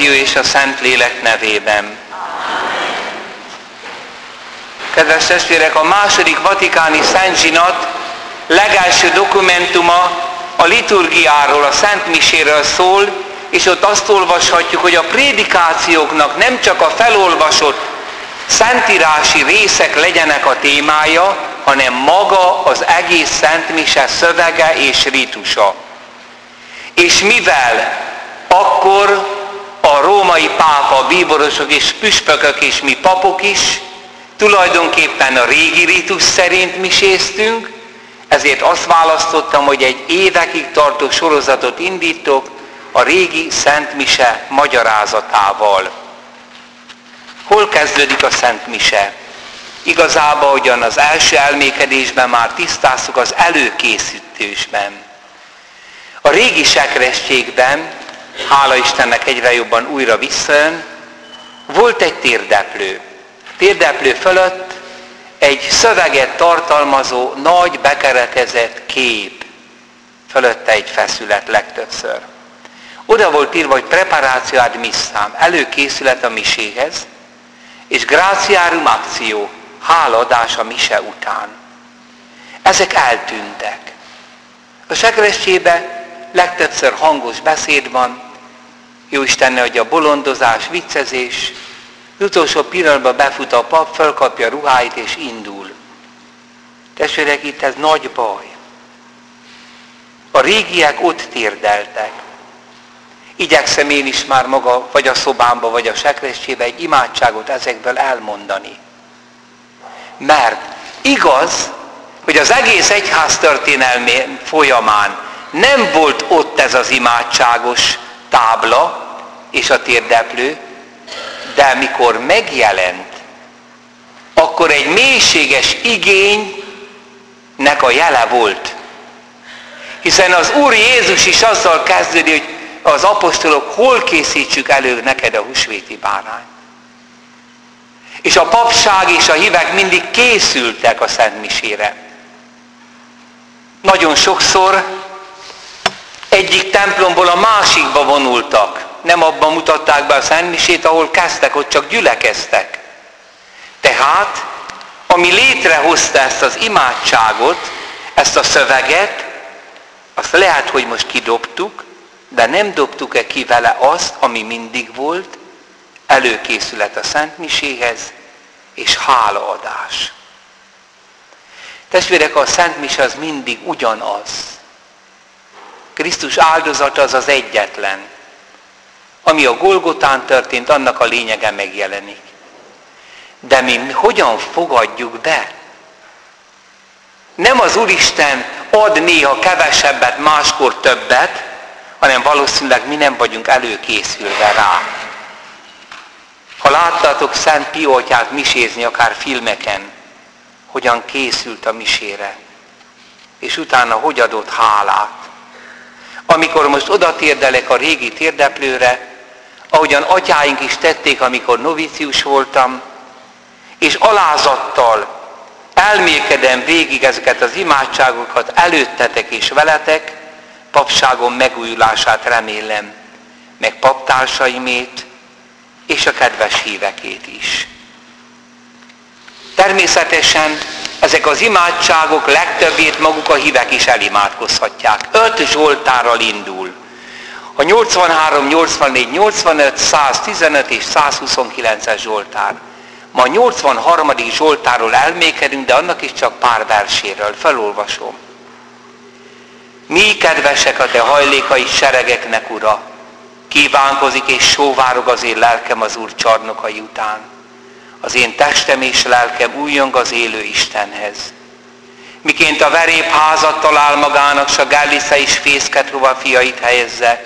Fiú és a Szentlélek nevében. Amen. Kedves testvérek, a második vatikáni szentzsinat legelső dokumentuma a liturgiáról, a szentmiséről szól, és ott azt olvashatjuk, hogy a prédikációknak nem csak a felolvasott szentírási részek legyenek a témája, hanem maga az egész szentmise szövege és rítusa. És mivel akkor a római pápa, bíborosok és püspökök és mi papok is tulajdonképpen a régi rítus szerint miséztünk, ezért azt választottam, hogy egy évekig tartó sorozatot indítok a régi szentmise magyarázatával. Hol kezdődik a szentmise? Igazából ugyan az első elmékedésben már tisztáztuk, az előkészítésben. A régi sekrestjékben, hála Istennek egyre jobban újra visszajön, volt egy térdeplő. Térdeplő fölött egy szöveget tartalmazó, nagy bekeretezett kép. Fölötte egy feszület legtöbbször. Oda volt írva, hogy preparáció ad missám, előkészület a miséhez, és graciárum actio, hálaadás a mise után. Ezek eltűntek. A sekrestyébe legtöbbször hangos beszéd van, Jóisten, hogy a bolondozás, viccezés, az utolsó pillanatban befut a pap, fölkapja a ruháit és indul. Testvérek, itt ez nagy baj. A régiek ott térdeltek. Igyekszem én is már maga, vagy a szobámba, vagy a sekrestyébe egy imádságot ezekből elmondani. Mert igaz, hogy az egész egyház történelmi folyamán nem volt ott ez az imádságos tábla és a térdeplő, de mikor megjelent, akkor egy mélységes igénynek a jele volt. Hiszen az Úr Jézus is azzal kezdődik, hogy az apostolok, hol készítsük elő neked a húsvéti bárányt. És a papság és a hívek mindig készültek a szentmisére. Nagyon sokszor egyik templomból a másikba vonultak. Nem abban mutatták be a szentmisét, ahol kezdtek, ott csak gyülekeztek. Tehát, ami létrehozta ezt az imádságot, ezt a szöveget, azt lehet, hogy most kidobtuk, de nem dobtuk-e ki vele azt, ami mindig volt, előkészület a szentmiséhez, és hálaadás. Testvérek, a szentmise az mindig ugyanaz. Krisztus áldozata az az egyetlen. Ami a Golgotán történt, annak a lényege megjelenik. De mi hogyan fogadjuk be? Nem az Úristen ad néha kevesebbet, máskor többet, hanem valószínűleg mi nem vagyunk előkészülve rá. Ha láttatok Szent Pió atyát misézni, akár filmeken, hogyan készült a misére, és utána hogy adott hálát. Amikor most oda térdelek a régi térdeplőre, ahogyan atyáink is tették, amikor novicius voltam, és alázattal elmélkedem végig ezeket az imádságokat előttetek és veletek, papságom megújulását remélem, meg paptársaimét és a kedves hívekét is. Természetesen ezek az imádságok legtöbbét maguk a hívek is elimádkozhatják. 5 zsoltárral indul. A 83, 84, 85, 115 és 129-es zsoltár. Ma a 83. zsoltárról elmékedünk, de annak is csak pár verséről. Felolvasom. Mi kedvesek a te hajlékai seregeknek, Ura! Kívánkozik és sóvárog az én lelkem az Úr csarnokai után. Az én testem és lelkem újjong az élő Istenhez. Miként a verébházat talál magának, s a Gálisze és Fészketrova fiait helyezze,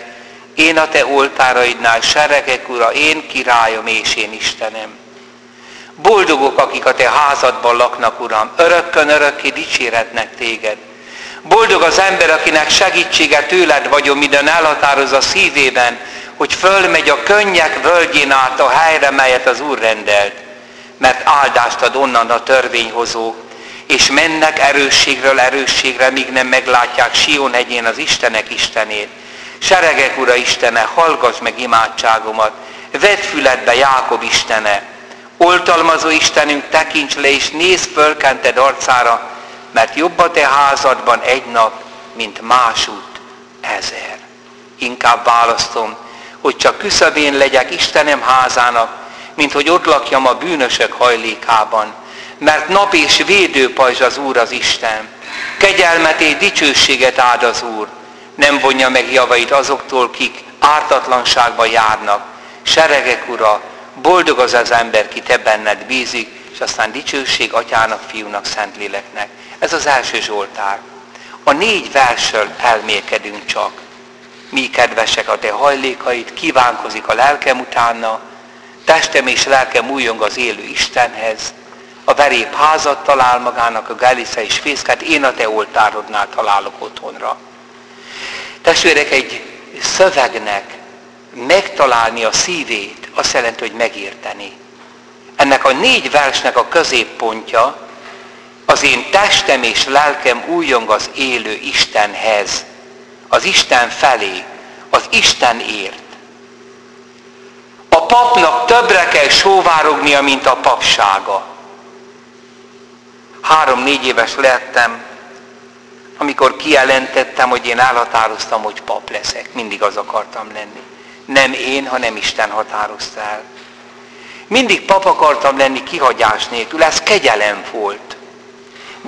én a te oltáraidnál, seregek Ura, én királyom és én Istenem. Boldogok, akik a te házadban laknak, Uram, örökkön örökké dicséretnek téged. Boldog az ember, akinek segítsége tőled vagyom, minden elhatároz a szívében, hogy fölmegy a könnyek völgyén át a helyre, melyet az Úr rendelt. Mert áldást ad onnan a törvényhozó, és mennek erősségről erősségre, míg nem meglátják Sion hegyén az Istenek Istenét. Seregek Ura Istene, hallgass meg imádságomat, vedd füledbe Jákob Istene, oltalmazó Istenünk, tekints le és nézz fölkented arcára, mert jobb a te házadban egy nap, mint másút 1000. Inkább választom, hogy csak küszöbén legyek Istenem házának, mint hogy ott lakjam a bűnösök hajlékában. Mert nap és védőpajzs az Úr az Isten, kegyelmet és dicsőséget áld az Úr, nem vonja meg javait azoktól, kik ártatlanságban járnak. Seregek Ura, boldog az az ember, ki te benned bízik, és aztán dicsőség Atyának, Fiúnak, Szentléleknek. Ez az első Zsoltár. A 4 verssel elmélkedünk csak. Mi, kedvesek, a te hajlékaid, kívánkozik a lelkem utána, testem és lelkem újjong az élő Istenhez, a verép házat talál magának, a gelice és fészket, én a te oltárodnál találok otthonra. Testvérek, egy szövegnek megtalálni a szívét, azt jelenti, hogy megérteni. Ennek a 4 versnek a középpontja, az én testem és lelkem újjong az élő Istenhez, az Isten felé, az Istenért. A papnak többre kell sóvárognia, mint a papsága. 3-4 éves lettem, amikor kijelentettem, hogy én elhatároztam, hogy pap leszek. Mindig az akartam lenni. Nem én, hanem Isten határozta el. Mindig pap akartam lenni kihagyás nélkül, ez kegyelem volt.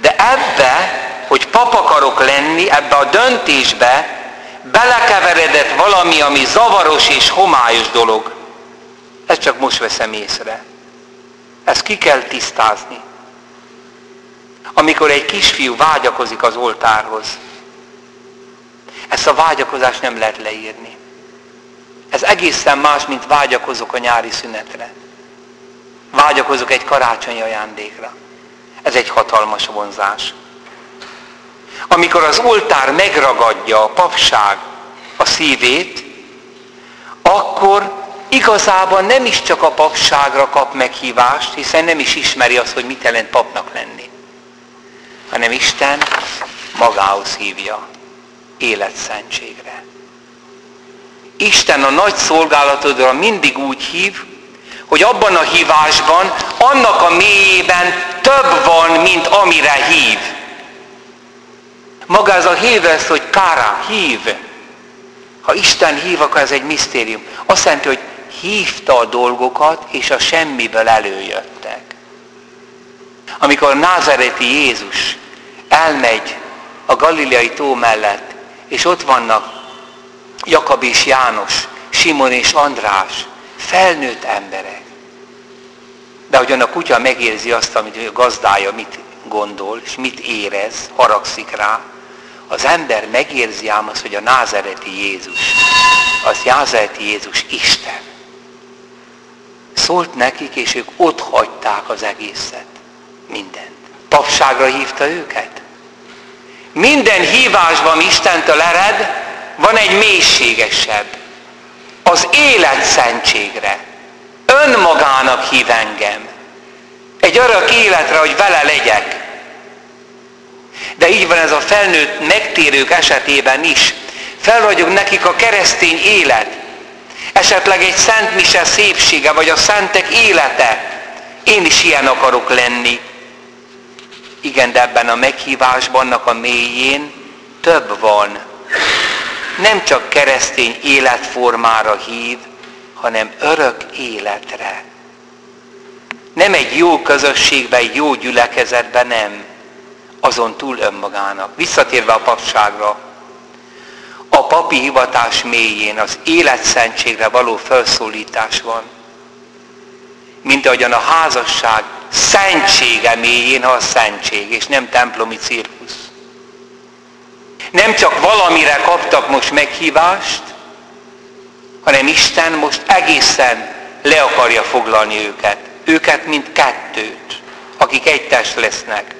De ebbe, hogy pap akarok lenni, ebbe a döntésbe belekeveredett valami, ami zavaros és homályos dolog. Ezt csak most veszem észre. Ezt ki kell tisztázni. Amikor egy kisfiú vágyakozik az oltárhoz, ezt a vágyakozást nem lehet leírni. Ez egészen más, mint vágyakozok a nyári szünetre. Vágyakozok egy karácsonyi ajándékra. Ez egy hatalmas vonzás. Amikor az oltár megragadja a papság a szívét, akkor igazában nem is csak a papságra kap meghívást, hiszen nem is ismeri azt, hogy mit jelent papnak lenni, hanem Isten magához hívja életszentségre. Isten a nagy szolgálatodra mindig úgy hív, hogy abban a hívásban, annak a mélyében több van, mint amire hív. Maga ez a hív, ez, hogy kárá, hív. Ha Isten hív, akkor ez egy misztérium. Azt jelenti, hogy hívta a dolgokat, és a semmiből előjöttek. Amikor a názareti Jézus elmegy a Galileai tó mellett, és ott vannak Jakab és János, Simon és András, felnőtt emberek. De ahogyan a kutya megérzi azt, amit a gazdája mit gondol, és mit érez, haragszik rá, az ember megérzi ám azt, hogy a názareti Jézus, az názareti Jézus Isten. Szólt nekik, és ők ott hagyták az egészet. Mindent. Papságra hívta őket. Minden hívásban Istentől ered, van egy mélységesebb. Az életszentségre. Önmagának hív engem. Egy örök életre, hogy vele legyek. De így van ez a felnőtt megtérők esetében is. Felragyog nekik a keresztény élet. Esetleg egy szentmise szépsége, vagy a szentek élete. Én is ilyen akarok lenni. Igen, de ebben a meghívásban, annak a mélyén több van. Nem csak keresztény életformára hív, hanem örök életre. Nem egy jó közösségben, egy jó gyülekezetben, nem. Azon túl önmagának. Visszatérve a papságra. A papi hivatás mélyén az életszentségre való felszólítás van. Mint ahogyan a házasság szentsége mélyén, ha a szentség, és nem templomi cirkusz. Nem csak valamire kaptak most meghívást, hanem Isten most egészen le akarja foglalni őket. Őket, mint kettőt, akik egy test lesznek.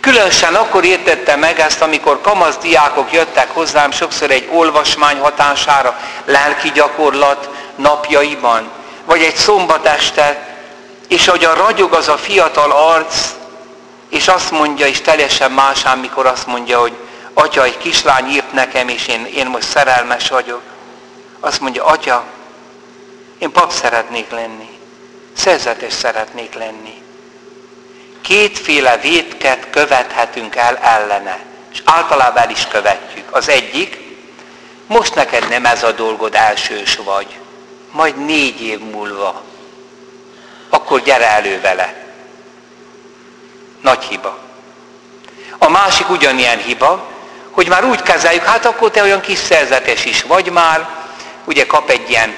Különösen akkor értette meg ezt, amikor kamasz diákok jöttek hozzám sokszor egy olvasmány hatására, lelki gyakorlat napjaiban, vagy egy szombat este, és ahogyan ragyog az a fiatal arc, és azt mondja, és teljesen más, amikor azt mondja, hogy atya, egy kislány írt nekem, és én most szerelmes vagyok. Azt mondja, atya, én pap szeretnék lenni. Szerzetes szeretnék lenni. Kétféle vétket követhetünk el ellene. És általában el is követjük. Az egyik, most neked nem ez a dolgod, elsős vagy. Majd 4 év múlva. Akkor gyere elő vele. Nagy hiba. A másik ugyanilyen hiba, hogy már úgy kezeljük, hát akkor te olyan kis szerzetes is vagy már, ugye kap egy ilyen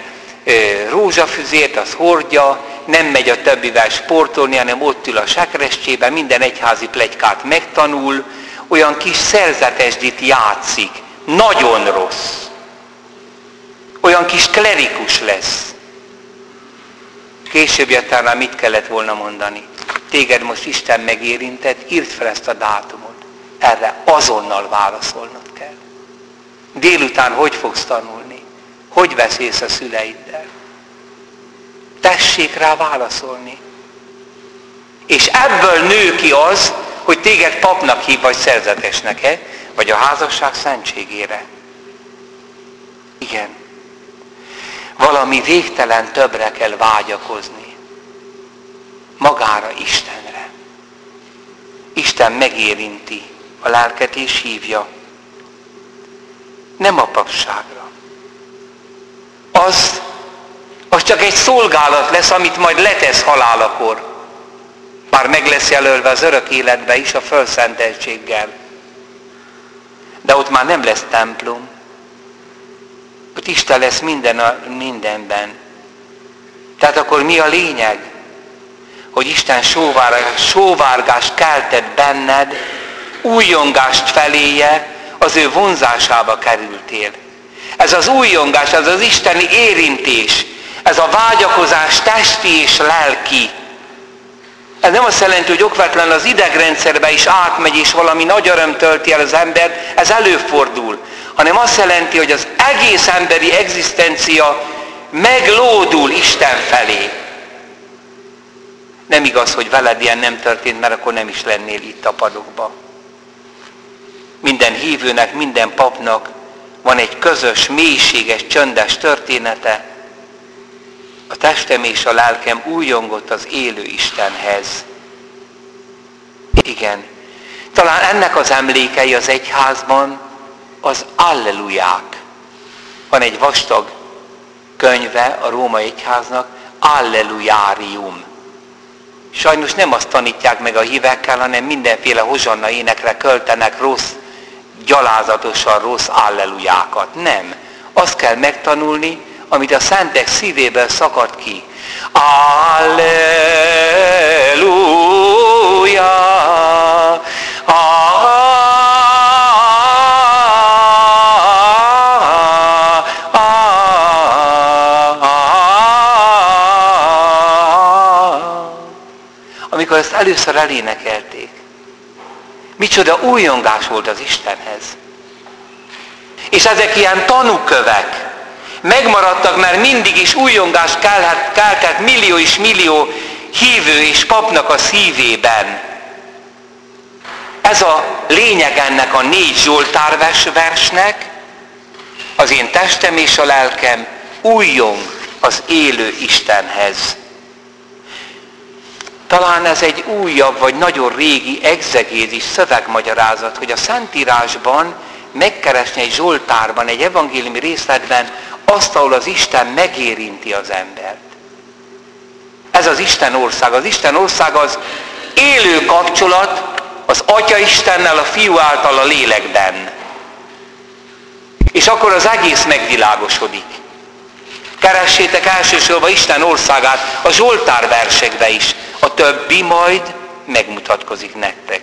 rózsafüzért, az hordja, nem megy a többivel sportolni, hanem ott ül a sekrestyébe, minden egyházi pletykát megtanul, olyan kis szerzetesdit játszik. Nagyon rossz. Olyan kis klerikus lesz. Később jött rá, mit kellett volna mondani? Téged most Isten megérintett, írd fel ezt a dátumot. Erre azonnal válaszolnod kell. Délután hogy fogsz tanulni? Hogy beszélsz a szüleiddel? Tessék rá válaszolni. És ebből nő ki az, hogy téged papnak hív, vagy szerzetesnek-e, vagy a házasság szentségére. Igen. Valami végtelen többre kell vágyakozni. Magára, Istenre. Isten megérinti a lelket és hívja. Nem a papságra. Az csak egy szolgálat lesz, amit majd letesz halálakor. Már meg lesz jelölve az örök életbe is a fölszenteltséggel. De ott már nem lesz templom. Ott Isten lesz mindenben. Tehát akkor mi a lényeg? Hogy Isten sóvárgást keltett benned, újongást feléje, az ő vonzásába kerültél. Ez az újongás, ez az isteni érintés, ez a vágyakozás testi és lelki. Ez nem azt jelenti, hogy okvetlen az idegrendszerbe is átmegy, és valami nagy öröm tölti el az embert, ez előfordul. Hanem azt jelenti, hogy az egész emberi egzisztencia meglódul Isten felé. Nem igaz, hogy veled ilyen nem történt, mert akkor nem is lennél itt a padokba. Minden hívőnek, minden papnak van egy közös, mélységes, csöndes története. A testem és a lelkem újongott az élő Istenhez. Igen. Talán ennek az emlékei az egyházban az alleluják. Van egy vastag könyve a római egyháznak, Allelujárium. Sajnos nem azt tanítják meg a hívekkel, hanem mindenféle hozsanna énekre költenek rossz, gyalázatosan rossz allelujákat. Nem. Azt kell megtanulni, amit a szentek szívéből szakad ki. Alleluja! Amikor ezt először elénekelték, micsoda újongás volt az Istenhez. És ezek ilyen tanúkövek, megmaradtak, mert mindig is újongást keltett millió és millió hívő és papnak a szívében. Ez a lényeg ennek a 4 Zsoltárversnek, az én testem és a lelkem újjong az élő Istenhez. Talán ez egy újabb, vagy nagyon régi egzegézis szövegmagyarázat, hogy a Szentírásban megkeresni egy Zsoltárban, egy evangéliumi részletben azt, ahol az Isten megérinti az embert. Ez az Isten ország. Az Isten ország az élő kapcsolat az Atya Istennel, a Fiú által a lélekben. És akkor az egész megvilágosodik. Keressétek elsősorban Isten országát a Zsoltár versekbe is. A többi majd megmutatkozik nektek.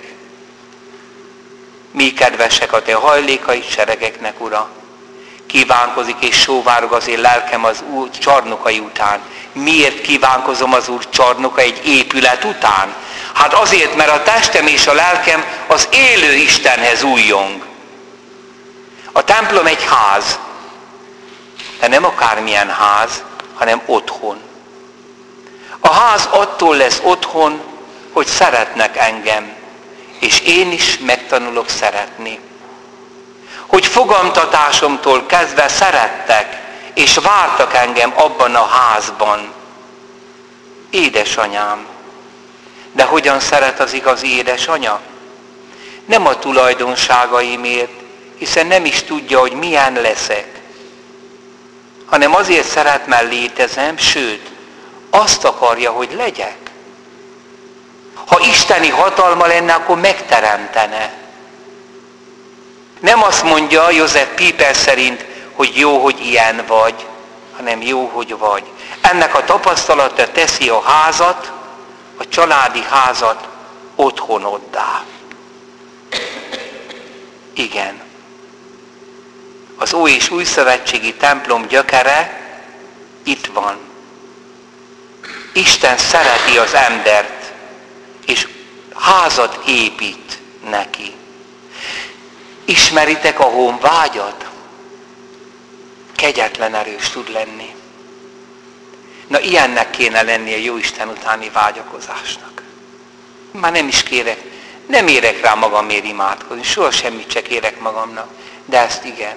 Mi kedvesek a te hajlékai seregeknek, Ura. Kívánkozik és sóvárog az én lelkem az Úr csarnokai után. Miért kívánkozom az Úr csarnoka egy épület után? Hát azért, mert a testem és a lelkem az élő Istenhez újjong. A templom egy ház, de nem akármilyen ház, hanem otthon. A ház attól lesz otthon, hogy szeretnek engem, és én is megtanulok szeretni. hogy fogantatásomtól kezdve szerettek, és vártak engem abban a házban. Édesanyám. De hogyan szeret az igazi édesanya? Nem a tulajdonságaimért, hiszen nem is tudja, hogy milyen leszek, hanem azért szeret, mert létezem, sőt, azt akarja, hogy legyek. Ha isteni hatalma lenne, akkor megteremtene. Nem azt mondja József Piper szerint, hogy jó, hogy ilyen vagy, hanem jó, hogy vagy. Ennek a tapasztalata teszi a házat, a családi házat otthonoddá. Igen. Az Ój és Újszövetségi templom gyökere itt van. Isten szereti az embert, és házat épít neki. Ismeritek a honvágyat? Kegyetlen erős tud lenni. Na, ilyennek kéne lenni a Jóisten utáni vágyakozásnak. Már nem is kérek, nem érek rá magamért imádkozni, soha semmit se kérek magamnak, de ezt igen.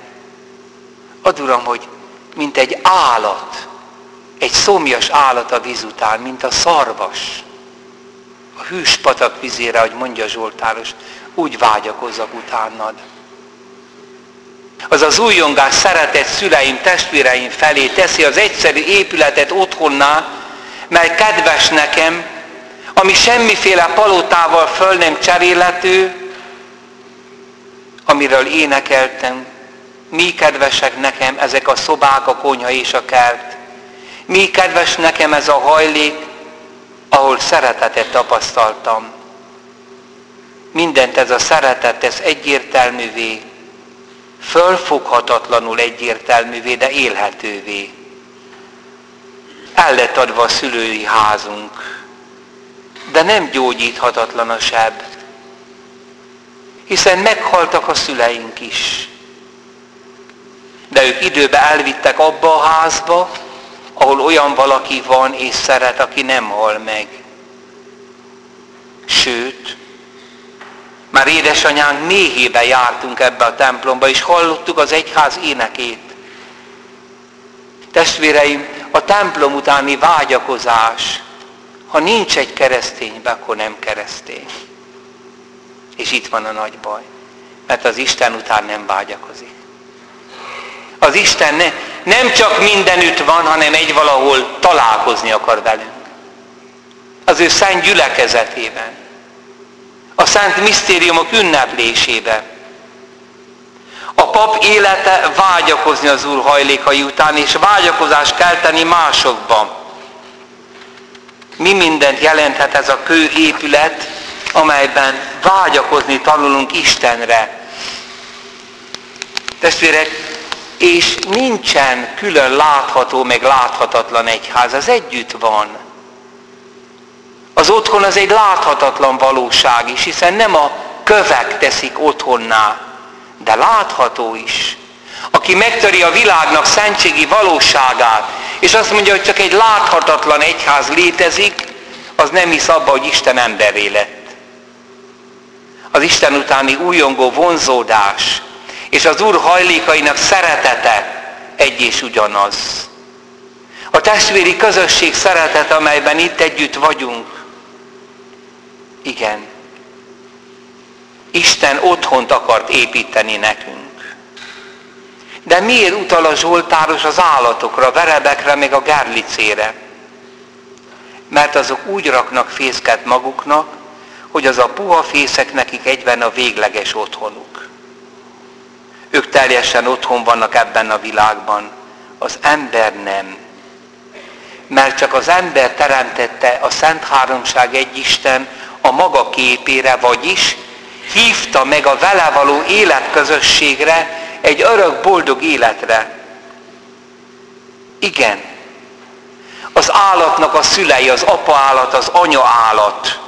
Add Uram, hogy mint egy állat, egy szomjas állat a víz után, mint a szarvas, a hűs patak vizére, ahogy mondja Zsoltáros, úgy vágyakozzak utánad. Az az újongás szeretett szüleim, testvéreim felé teszi az egyszerű épületet otthonná, mely kedves nekem, ami semmiféle palotával föl nem cserélhető, amiről énekeltem. Mi kedvesek nekem ezek a szobák, a konyha és a kert. Mi kedves nekem ez a hajlék, ahol szeretetet tapasztaltam. Mindent ez a szeretet tesz egyértelművé, fölfoghatatlanul egyértelművé, de élhetővé. El lett adva a szülői házunk, de nem gyógyíthatatlan a seb, hiszen meghaltak a szüleink is. De ők időben elvittek abba a házba, ahol olyan valaki van és szeret, aki nem hal meg. Sőt, már édesanyánk méhébe jártunk ebbe a templomba, és hallottuk az egyház énekét. Testvéreim, a templom utáni vágyakozás, ha nincs egy kereszténybe, akkor nem keresztény. És itt van a nagy baj, mert az Isten után nem vágyakozik. Az Isten nem csak mindenütt van, hanem egy valahol találkozni akar velünk. Az ő szent gyülekezetében, a szent misztériumok ünneplésében. A pap élete vágyakozni az Úr hajlékai után, és vágyakozást kelteni másokban. Mi mindent jelenthet ez a kőépület, amelyben vágyakozni tanulunk Istenre. Testvérek, és nincsen külön látható, meg láthatatlan egyház, az együtt van. Az otthon az egy láthatatlan valóság is, hiszen nem a kövek teszik otthonná, de látható is. Aki megtöri a világnak szentségi valóságát, és azt mondja, hogy csak egy láthatatlan egyház létezik, az nem hisz abba, hogy Isten emberré lett. Az Isten utáni újongó vonzódás és az Úr hajlékainak szeretete egy és ugyanaz. A testvéri közösség szeretete, amelyben itt együtt vagyunk. Igen. Isten otthont akart építeni nekünk. De miért utal a Zsoltáros az állatokra, verebekre, még a gárlicére? Mert azok úgy raknak fészket maguknak, hogy az a puha fészek nekik egyben a végleges otthonuk. Ők teljesen otthon vannak ebben a világban. Az ember nem. Mert csak az ember teremtette a Szent Háromság egy Isten a maga képére, vagyis hívta meg a vele való életközösségre, egy örök boldog életre. Igen. Az állatnak a szülei, az apa állat, az anya állat.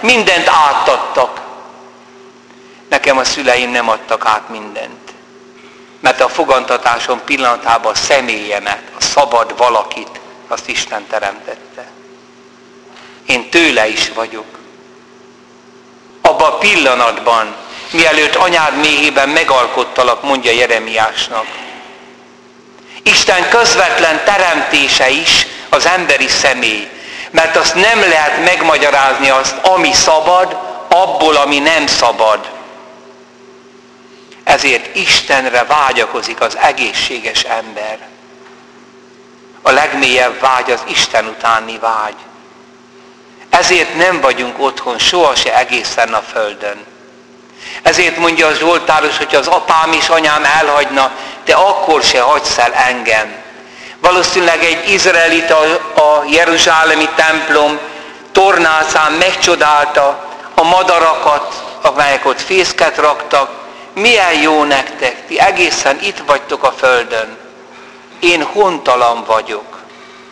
Mindent átadtak. Nekem a szüleim nem adtak át mindent. Mert a fogantatásom pillanatában a személyemet, a szabad valakit, azt Isten teremtette. Én tőle is vagyok. Abban a pillanatban mielőtt anyád méhében megalkottalak, mondja Jeremiásnak. Isten közvetlen teremtése is az emberi személy, mert azt nem lehet megmagyarázni azt, ami szabad, abból, ami nem szabad. Ezért Istenre vágyakozik az egészséges ember. A legmélyebb vágy az Isten utáni vágy. Ezért nem vagyunk otthon soha se egészen a földön. Ezért mondja a Zsoltáros, hogy az apám és anyám elhagyna, te akkor se hagysz el engem. Valószínűleg egy izraelita a jeruzsálemi templom tornászán megcsodálta a madarakat, amelyek ott fészket raktak. Milyen jó nektek, ti egészen itt vagytok a földön. Én hontalan vagyok.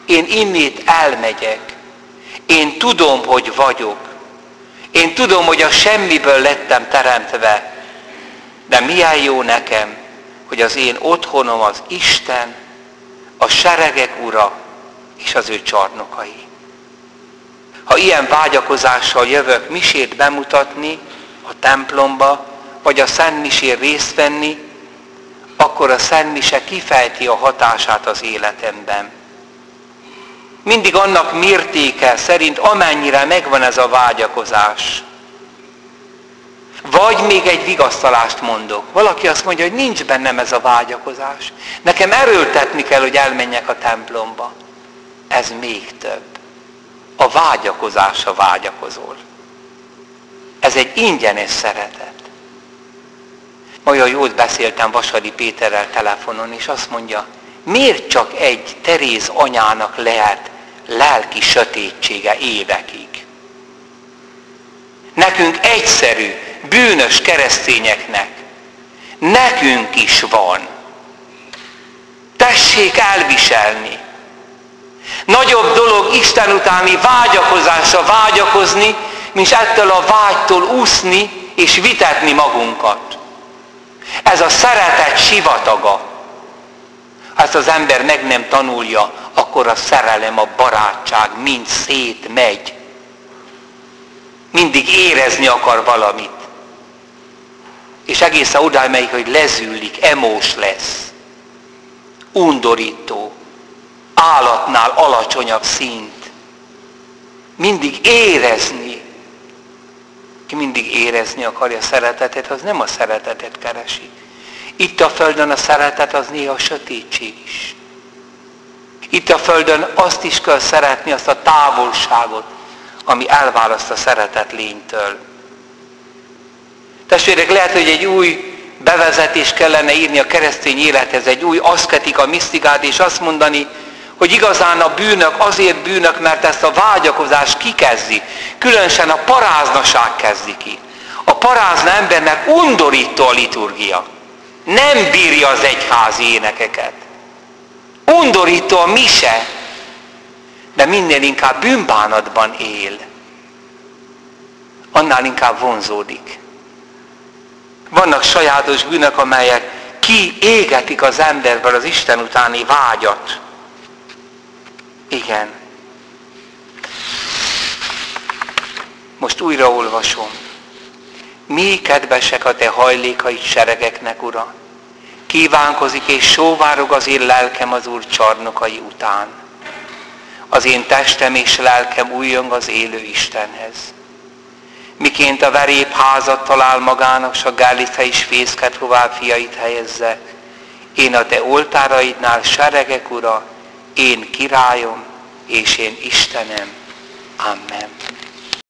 Én innét elmegyek. Én tudom, hogy vagyok. Én tudom, hogy a semmiből lettem teremtve. De milyen jó nekem, hogy az én otthonom az Isten, a seregek ura és az ő csarnokai. Ha ilyen vágyakozással jövök misét bemutatni a templomba, vagy a szentmisén részt venni, akkor a szentmise kifejti a hatását az életemben. Mindig annak mértéke szerint, amennyire megvan ez a vágyakozás. Vagy még egy vigasztalást mondok. Valaki azt mondja, hogy nincs bennem ez a vágyakozás. Nekem erőltetni kell, hogy elmenjek a templomba. Ez még több. A vágyakozásra vágyakozol. Ez egy ingyenes szeretet. Olyan jót beszéltem Vasari Péterrel telefonon, és azt mondja, miért csak egy Teréz anyának lehet lelki sötétsége évekig? Nekünk egyszerű, bűnös keresztényeknek, nekünk is van. Tessék elviselni. Nagyobb dolog Isten utáni vágyakozásra vágyakozni, mint ettől a vágytól úszni és vitetni magunkat. Ez a szeretet sivataga. Ha ezt az ember meg nem tanulja, akkor a szerelem, a barátság mind szétmegy. Mindig érezni akar valamit. És egészen odáig megy, hogy lezűlik, emós lesz. Undorító. Állatnál alacsonyabb szint. Mindig érezni. Ki mindig érezni akarja a szeretetet, az nem a szeretetet keresi. Itt a földön a szeretet az néha a sötétség is. Itt a földön azt is kell szeretni, azt a távolságot, ami elválaszt a szeretet lénytől. Testvérek, lehet, hogy egy új bevezetés kellene írni a keresztény élethez, egy új aszketika, misztikát, és azt mondani, hogy igazán a bűnök azért bűnök, mert ezt a vágyakozás kikezdi. Különösen a paráznaság kezdi ki. A parázna embernek undorító a liturgia. Nem bírja az egyházi énekeket. Undorító a mise, de minél inkább bűnbánatban él, annál inkább vonzódik. Vannak sajátos bűnök, amelyek kiégetik az emberből az Isten utáni vágyat. Igen. Most újraolvasom. Mi kedvesek a te hajlékaid seregeknek, Ura. Kívánkozik és sóvárog az én lelkem az Úr csarnokai után. Az én testem és lelkem újjong az élő Istenhez. Miként a veréb házat talál magának, s a gálica is fészket, hová fiait helyezze. Én a te oltáraidnál, seregek, Ura, én királyom, és én Istenem. Amen.